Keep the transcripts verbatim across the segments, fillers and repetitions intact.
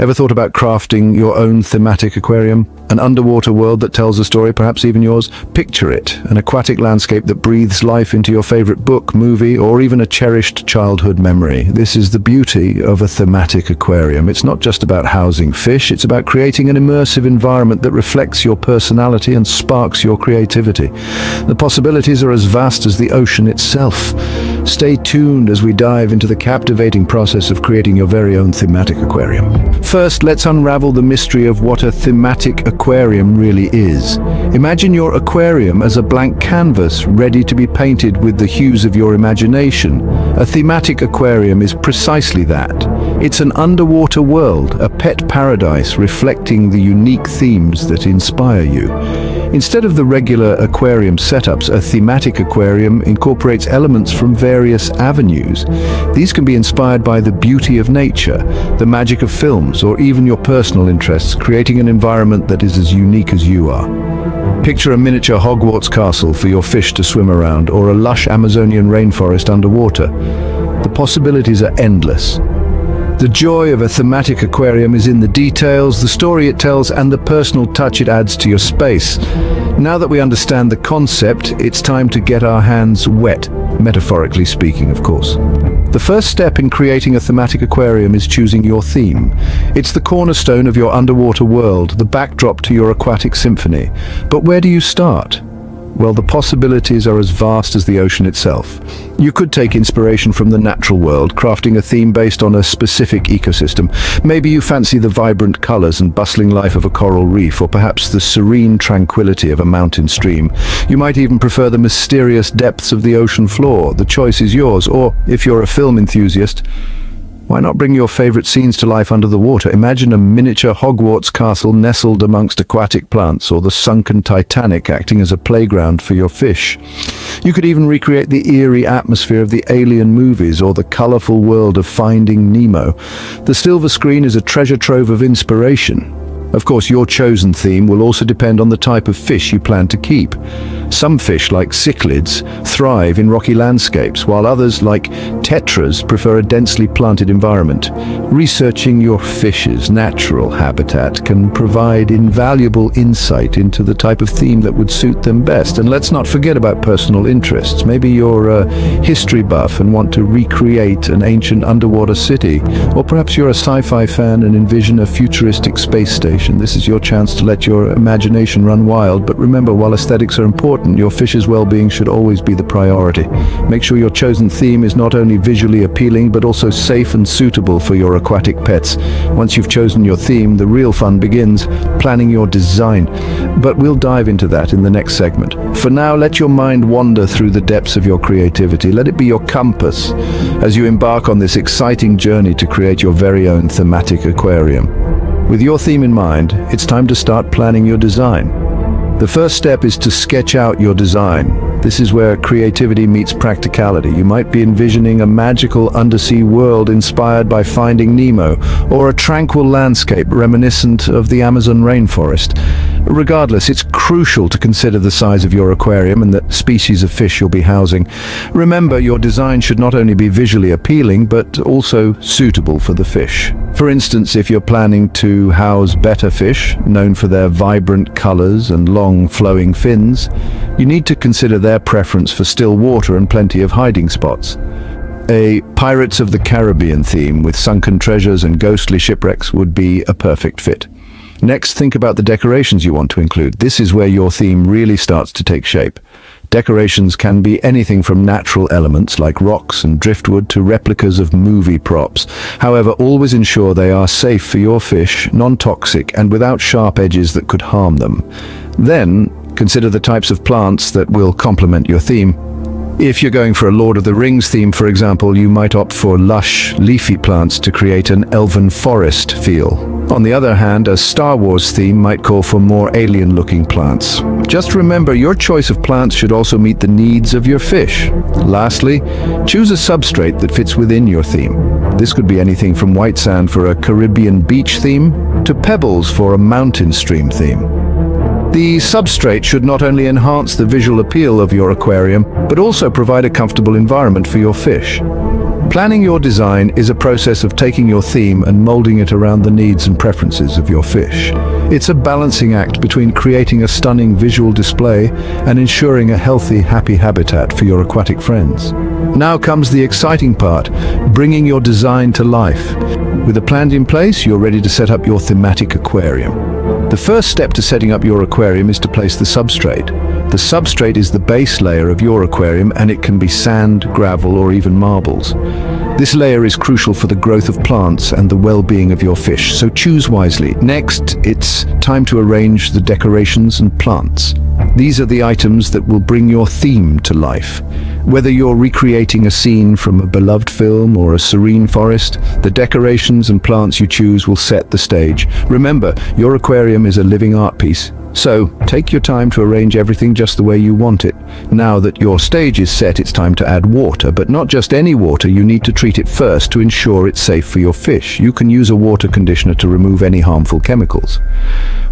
Ever thought about crafting your own thematic aquarium? An underwater world that tells a story, perhaps even yours? Picture it, an aquatic landscape that breathes life into your favorite book, movie, or even a cherished childhood memory. This is the beauty of a thematic aquarium. It's not just about housing fish, it's about creating an immersive environment that reflects your personality and sparks your creativity. The possibilities are as vast as the ocean itself. Stay tuned as we dive into the captivating process of creating your very own thematic aquarium. First, let's unravel the mystery of what a thematic aquarium really is. Imagine your aquarium as a blank canvas ready to be painted with the hues of your imagination. A thematic aquarium is precisely that. It's an underwater world, a pet paradise reflecting the unique themes that inspire you. Instead of the regular aquarium setups, a thematic aquarium incorporates elements from various avenues. These can be inspired by the beauty of nature, the magic of films, or even your personal interests, creating an environment that is as unique as you are. Picture a miniature Hogwarts castle for your fish to swim around, or a lush Amazonian rainforest underwater. The possibilities are endless. The joy of a thematic aquarium is in the details, the story it tells, and the personal touch it adds to your space. Now that we understand the concept, it's time to get our hands wet, metaphorically speaking, of course. The first step in creating a thematic aquarium is choosing your theme. It's the cornerstone of your underwater world, the backdrop to your aquatic symphony. But where do you start? Well, the possibilities are as vast as the ocean itself. You could take inspiration from the natural world, crafting a theme based on a specific ecosystem. Maybe you fancy the vibrant colors and bustling life of a coral reef, or perhaps the serene tranquility of a mountain stream. You might even prefer the mysterious depths of the ocean floor. The choice is yours, or if you're a film enthusiast, why not bring your favorite scenes to life under the water? Imagine a miniature Hogwarts castle nestled amongst aquatic plants, or the sunken Titanic acting as a playground for your fish. You could even recreate the eerie atmosphere of the Alien movies, or the colorful world of Finding Nemo. The silver screen is a treasure trove of inspiration. Of course, your chosen theme will also depend on the type of fish you plan to keep. Some fish, like cichlids, thrive in rocky landscapes, while others, like tetras, prefer a densely planted environment. Researching your fish's natural habitat can provide invaluable insight into the type of theme that would suit them best. And let's not forget about personal interests. Maybe you're a history buff and want to recreate an ancient underwater city, or perhaps you're a sci-fi fan and envision a futuristic space station. This is your chance to let your imagination run wild, but remember, while aesthetics are important, your fish's well-being should always be the priority. Make sure your chosen theme is not only visually appealing, but also safe and suitable for your aquatic pets. Once you've chosen your theme, the real fun begins, planning your design. But we'll dive into that in the next segment. For now, let your mind wander through the depths of your creativity. Let it be your compass as you embark on this exciting journey to create your very own thematic aquarium. With your theme in mind, it's time to start planning your design. The first step is to sketch out your design. This is where creativity meets practicality. You might be envisioning a magical undersea world inspired by Finding Nemo, or a tranquil landscape reminiscent of the Amazon rainforest. Regardless, it's crucial to consider the size of your aquarium and the species of fish you'll be housing. Remember, your design should not only be visually appealing, but also suitable for the fish. For instance, if you're planning to house betta fish, known for their vibrant colors and long flowing fins, you need to consider their preference for still water and plenty of hiding spots. A Pirates of the Caribbean theme with sunken treasures and ghostly shipwrecks would be a perfect fit. Next, think about the decorations you want to include. This is where your theme really starts to take shape. Decorations can be anything from natural elements like rocks and driftwood to replicas of movie props. However, always ensure they are safe for your fish, non-toxic, and without sharp edges that could harm them. Then, consider the types of plants that will complement your theme. If you're going for a Lord of the Rings theme, for example, you might opt for lush, leafy plants to create an elven forest feel. On the other hand, a Star Wars theme might call for more alien-looking plants. Just remember, your choice of plants should also meet the needs of your fish. Lastly, choose a substrate that fits within your theme. This could be anything from white sand for a Caribbean beach theme to pebbles for a mountain stream theme. The substrate should not only enhance the visual appeal of your aquarium, but also provide a comfortable environment for your fish. Planning your design is a process of taking your theme and molding it around the needs and preferences of your fish. It's a balancing act between creating a stunning visual display and ensuring a healthy, happy habitat for your aquatic friends. Now comes the exciting part, bringing your design to life. With a plan in place, you're ready to set up your thematic aquarium. The first step to setting up your aquarium is to place the substrate. The substrate is the base layer of your aquarium, and it can be sand, gravel, or even marbles. This layer is crucial for the growth of plants and the well-being of your fish, so choose wisely. Next, it's time to arrange the decorations and plants. These are the items that will bring your theme to life. Whether you're recreating a scene from a beloved film or a serene forest, the decorations and plants you choose will set the stage. Remember, your aquarium is a living art piece, so take your time to arrange everything just the way you want it. Now that your stage is set, it's time to add water, but not just any water. You need to treat it first to ensure it's safe for your fish. You can use a water conditioner to remove any harmful chemicals.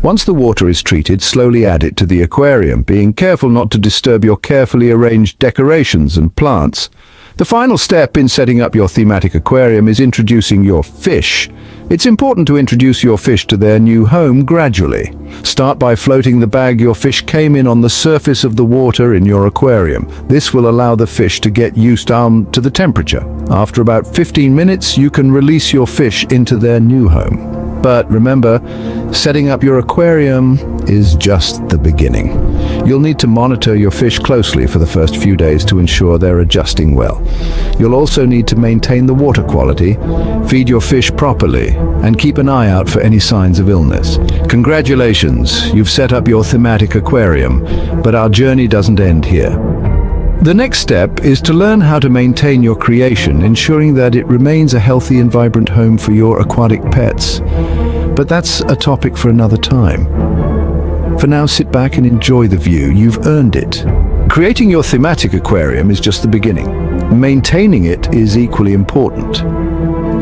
Once the water is treated, slowly add it to the aquarium, being careful not to disturb your carefully arranged decorations and plants. The final step in setting up your thematic aquarium is introducing your fish. It's important to introduce your fish to their new home gradually. Start by floating the bag your fish came in on the surface of the water in your aquarium. This will allow the fish to get used um, to the temperature. After about fifteen minutes, you can release your fish into their new home. But remember, setting up your aquarium is just the beginning. You'll need to monitor your fish closely for the first few days to ensure they're adjusting well. You'll also need to maintain the water quality, feed your fish properly, and keep an eye out for any signs of illness. Congratulations, you've set up your thematic aquarium, but our journey doesn't end here. The next step is to learn how to maintain your creation, ensuring that it remains a healthy and vibrant home for your aquatic pets. But that's a topic for another time. For now, sit back and enjoy the view. You've earned it. Creating your thematic aquarium is just the beginning. Maintaining it is equally important.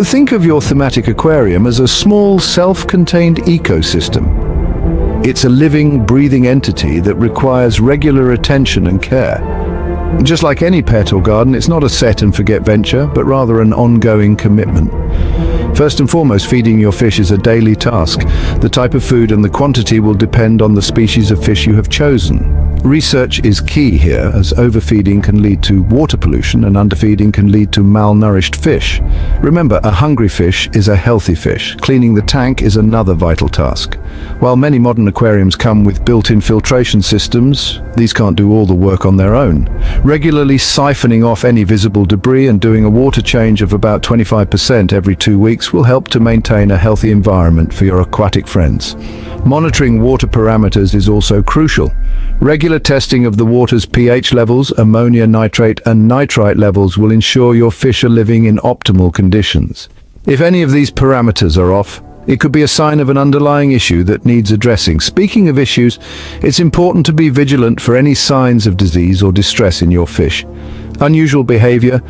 Think of your thematic aquarium as a small, self-contained ecosystem. It's a living, breathing entity that requires regular attention and care. Just like any pet or garden, it's not a set-and-forget venture, but rather an ongoing commitment. First and foremost, feeding your fish is a daily task. The type of food and the quantity will depend on the species of fish you have chosen. Research is key here, as overfeeding can lead to water pollution and underfeeding can lead to malnourished fish. Remember, a hungry fish is a healthy fish. Cleaning the tank is another vital task. While many modern aquariums come with built-in filtration systems, these can't do all the work on their own. Regularly siphoning off any visible debris and doing a water change of about twenty-five percent every two weeks will help to maintain a healthy environment for your aquatic friends. Monitoring water parameters is also crucial. Regular testing of the water's pH levels, ammonia, nitrate, and nitrite levels will ensure your fish are living in optimal conditions. If any of these parameters are off, it could be a sign of an underlying issue that needs addressing. Speaking of issues, it's important to be vigilant for any signs of disease or distress in your fish. Unusual behavior,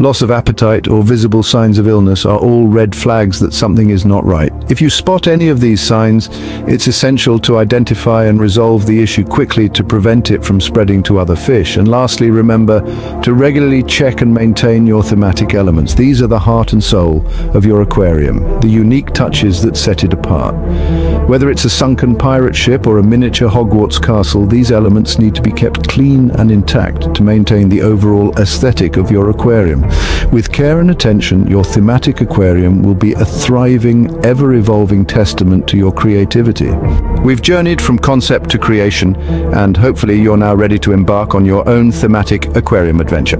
loss of appetite, or visible signs of illness are all red flags that something is not right. If you spot any of these signs, it's essential to identify and resolve the issue quickly to prevent it from spreading to other fish. And lastly, remember to regularly check and maintain your thematic elements. These are the heart and soul of your aquarium, the unique touches that set it apart. Whether it's a sunken pirate ship or a miniature Hogwarts castle, these elements need to be kept clean and intact to maintain the overall aesthetic of your aquarium. With care and attention, your thematic aquarium will be a thriving, ever-evolving testament to your creativity. We've journeyed from concept to creation, and hopefully you're now ready to embark on your own thematic aquarium adventure.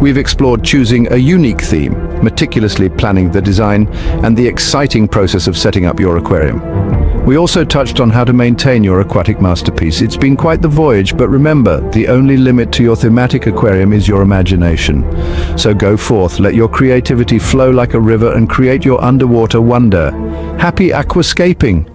We've explored choosing a unique theme, meticulously planning the design, and the exciting process of setting up your aquarium. We also touched on how to maintain your aquatic masterpiece. It's been quite the voyage, but remember, the only limit to your thematic aquarium is your imagination. So go forth, let your creativity flow like a river and create your underwater wonder. Happy aquascaping!